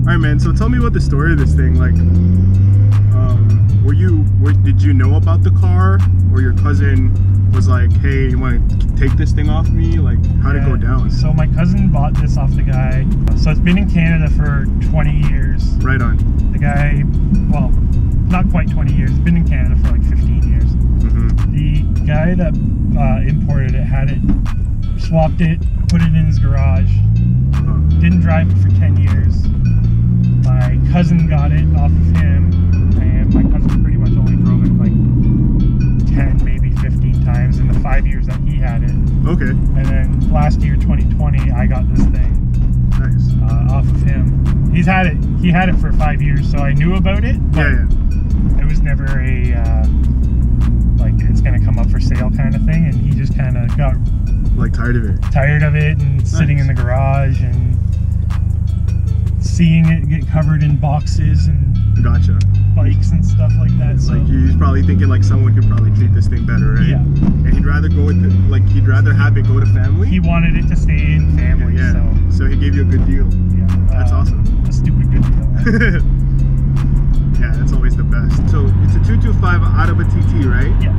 All right, man. So tell me about the story of this thing. Like, did you know about the car, or your cousin was like, "Hey, you want to take this thing off me?" Like, how'd it go down? So my cousin bought this off the guy. So it's been in Canada for 20 years. Right on. The guy, well, not quite 20 years. It's been in Canada for like 15 years. Mm-hmm. The guy that imported it had it, swapped it, put it in his garage. Uh-huh. Didn't drive it for 10 years. My cousin got it off of him, and my cousin pretty much only drove it like 10, maybe 15 times in the 5 years that he had it. Okay. And then last year, 2020, I got this thing. Nice. Off of him. He's had it. He had it for 5 years, so I knew about it. But yeah. It was never a like it's gonna come up for sale kind of thing, and he just kind of got like tired of it. Tired of it, and nice. Sitting in the garage and seeing it get covered in boxes and gotcha bikes and stuff like that. So like you're probably thinking like someone could probably treat this thing better, right? Yeah. And he'd rather go with the, like he'd rather have it go to family. He wanted it to stay in family. Yeah. So he gave you a good deal. Yeah. That's awesome. A stupid good deal. Yeah, that's always the best. So it's a 225 out of a TT, right? Yeah.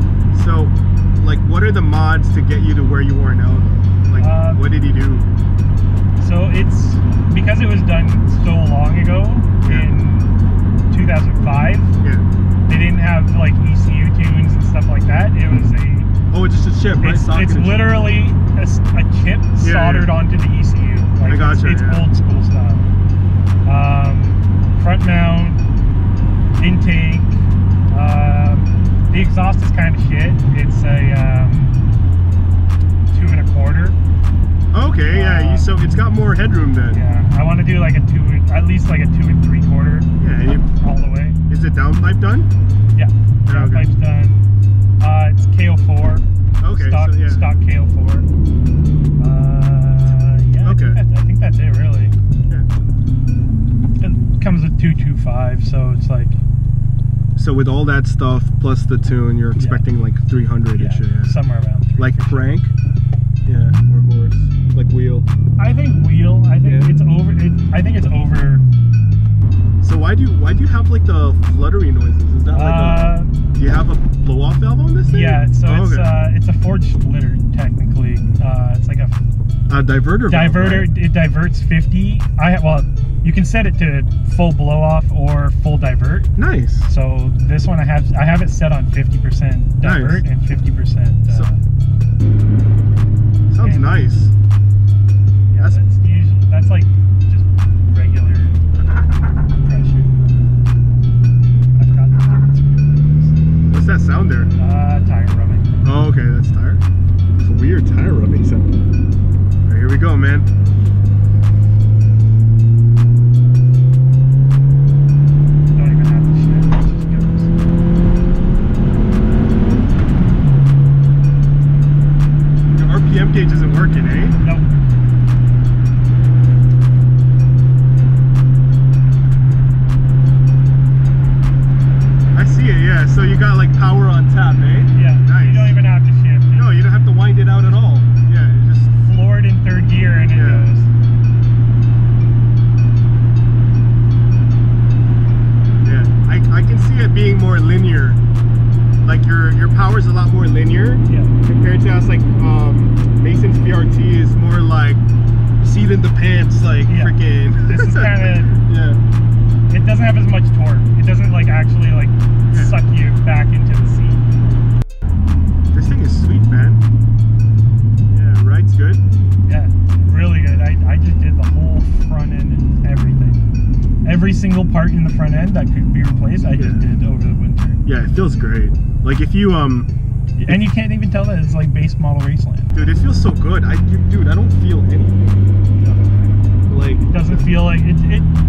So like what are the mods to get you to where you are now? Like what did he do? So it's because it was done so long ago in 2005. Yeah. They didn't have like ECU tunes and stuff like that. It was a it's just a chip, right? It's literally a chip soldered onto the ECU. Like, I gotcha. It's old school style. Front mount, intake. The exhaust is kind of shit. It's a 2.25. Okay, yeah, so it's got more headroom then. Yeah, I want to do like at least like a 2.75. Yeah, all the way. Is the downpipe done? Yeah, downpipe's done. It's KO4. Okay, stock, so yeah. Stock KO4. Yeah, okay. I think that's it really. Yeah. It comes with 225, so it's like... So with all that stuff, plus the tune, you're expecting like 300 and shit. Yeah, somewhere around 300. Like crank? Yeah, or horse, like wheel. I think wheel. I think it's over. I think it's over. So why do you have like the fluttery noises? Is that like a? Do you have a blow off valve on this thing? Yeah, so it's a forged splitter technically. It's like a diverter. Diverter. Valve, right? It diverts 50. You can set it to full blow off or full divert. Nice. So this one I have it set on 50% divert and 50%. Sounds nice. Yeah, that's usually like just regular pressure. I forgot the difference between those. What's that sound there? Tire rubbing. Oh, okay, that's tire. It's a weird tire rubbing sound. All right, here we go, man. Gauge isn't working, eh? Nope. I see it, yeah. So you got like power on tap, eh? Yeah. Nice. You don't even have to shift. No, you don't have to wind it out at all. Yeah, you just floor it in third gear and it goes. Yeah, I can see it being more linear. Like your power's a lot more linear. Yeah. Compared to us, like Mason's BRT is more like seat in the pants, like freaking. This is kind of It doesn't have as much torque. It doesn't like actually like suck you back into the seat. This thing is sweet, man. Yeah, ride's good. Yeah, really good. I just did the whole front end and everything. Every single part in the front end that could be replaced, I just did over the winter. Yeah, it feels great. Like if you and you can't even tell that it's like base model Raceland. Dude, it feels so good. Dude, I don't feel anything. No. Like it doesn't feel like it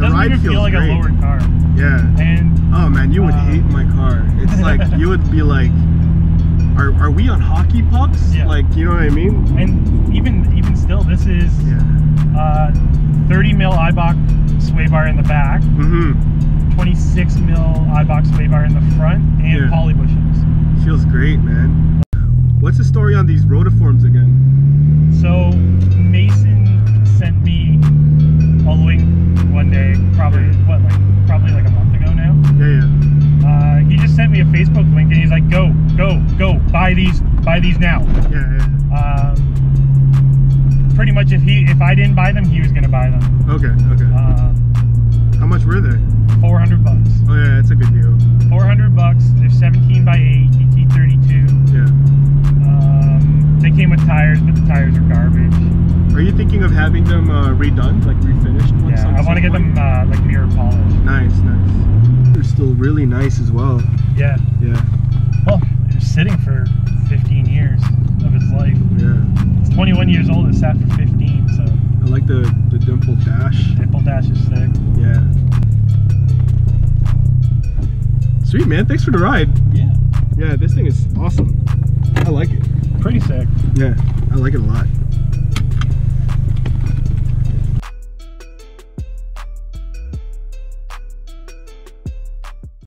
doesn't even feel like a lowered car. Yeah. And oh man, you would hate my car. It's like you would be like, are we on hockey pucks? Yeah. Like, you know what I mean? And even still, this is 30 mil Eibach sway bar in the back. Mm-hmm. 26 mil Eibach sway bar in the front and poly bushings. Feels great, man. What's the story on these Rotiforms again? So Mason sent me a link one day, probably probably like a month ago now. Yeah, yeah. He just sent me a Facebook link and he's like, go buy these now. Yeah, yeah. Pretty much if I didn't buy them, he was gonna buy them. Okay, okay. How much were they? $400. Oh yeah, that's a good deal. $400. They're 17x8, TT 32. Yeah. They came with tires, but the tires are garbage. Are you thinking of having them redone, like refinished? Yeah, I want to get them like mirror polished. Nice, nice. They're still really nice as well. Yeah. Yeah. Well, they're sitting for 15 years of his life. Yeah. It's 21 years old. It sat for 15. So. I like the dimple dash. Dimple dash is sick. Yeah. Sweet, man. Thanks for the ride. Yeah. Yeah, this thing is awesome. I like it. Pretty sick. Yeah, I like it a lot.